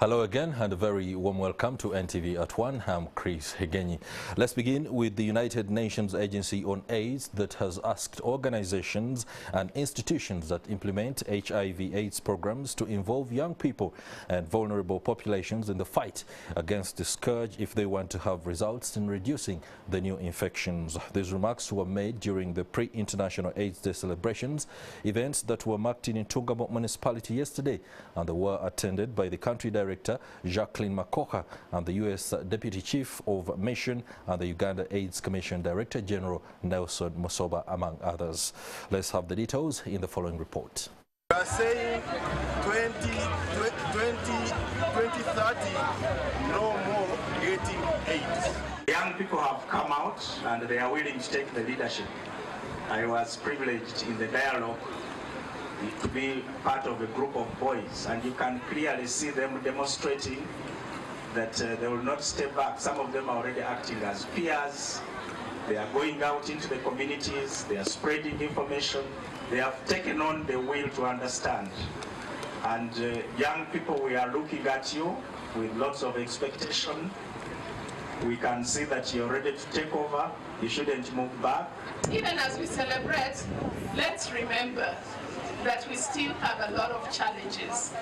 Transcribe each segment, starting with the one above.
Hello again and a very warm welcome to NTV at 1. I'm Chris Hegeni. Let's begin with the United Nations Agency on AIDS that has asked organizations and institutions that implement HIV/AIDS programs to involve young people and vulnerable populations in the fight against the scourge if they want to have results in reducing the new infections. These remarks were made during the pre-International AIDS Day celebrations, events that were marked in Ntungamo municipality yesterday, and they were attended by the country Director Jacqueline Makokha and the U.S. Deputy Chief of Mission and the Uganda AIDS Commission Director General Nelson Musoba, among others. Let's have the details in the following report. We are saying 2030, no more getting AIDS. Young people have come out and they are willing to take the leadership. I was privileged in the dialogue to be part of a group of boys, and you can clearly see them demonstrating that they will not step back. Some of them are already acting as peers. They are going out into the communities. They are spreading information. They have taken on the will to understand. And young people, we are looking at you with lots of expectation. We can see that you're ready to take over. You shouldn't move back. Even as we celebrate, let's remember that we still have a lot of challenges.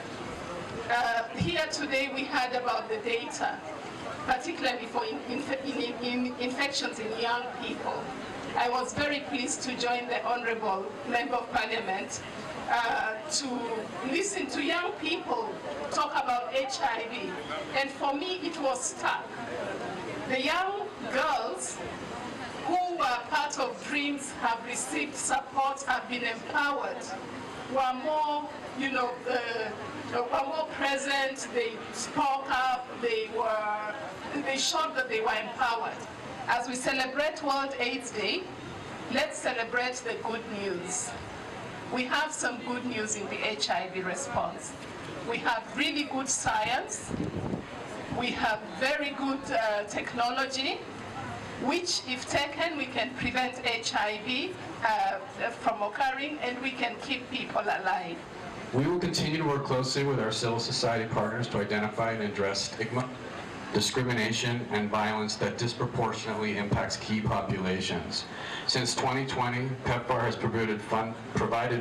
Here today we heard about the data, particularly for infections in young people. I was very pleased to join the Honorable Member of Parliament to listen to young people talk about HIV. And for me, it was stark. The young girls who were part of DREAMS have received support, have been empowered, were more, were more present. They spoke up. They showed that they were empowered. As we celebrate World AIDS Day, let's celebrate the good news. We have some good news in the HIV response. We have really good science. We have very good technology, which, if taken, we can prevent HIV from occurring, and we can keep people alive. We will continue to work closely with our civil society partners to identify and address stigma, discrimination, and violence that disproportionately impacts key populations. Since 2020, PEPFAR has provided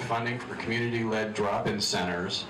funding for community-led drop-in centers.